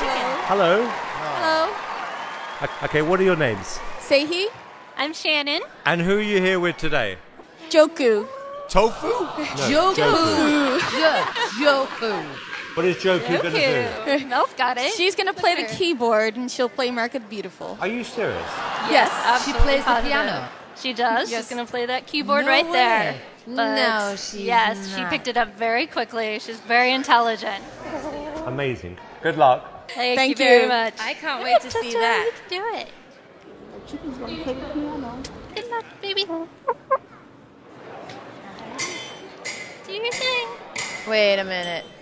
chicken. Hello. Hello. Hello. Okay, what are your names? Seihee. I'm Shannon. And who are you here with today? Jokgu. Tofu? No, Jokgu. Jokgu. What is Jokgu going to do? Mel's got it. She's going to play the keyboard and she'll play Mark the Beautiful. Are you serious? Yes. She plays the piano. She does. Yes. She's going to play that keyboard right there. But no, she's not. She picked it up very quickly. She's very intelligent. Amazing. Good luck. Thank you very much. I can't wait to see that. We can do it. Chicken's going to play the piano. Good luck, baby. Do your thing. Wait a minute.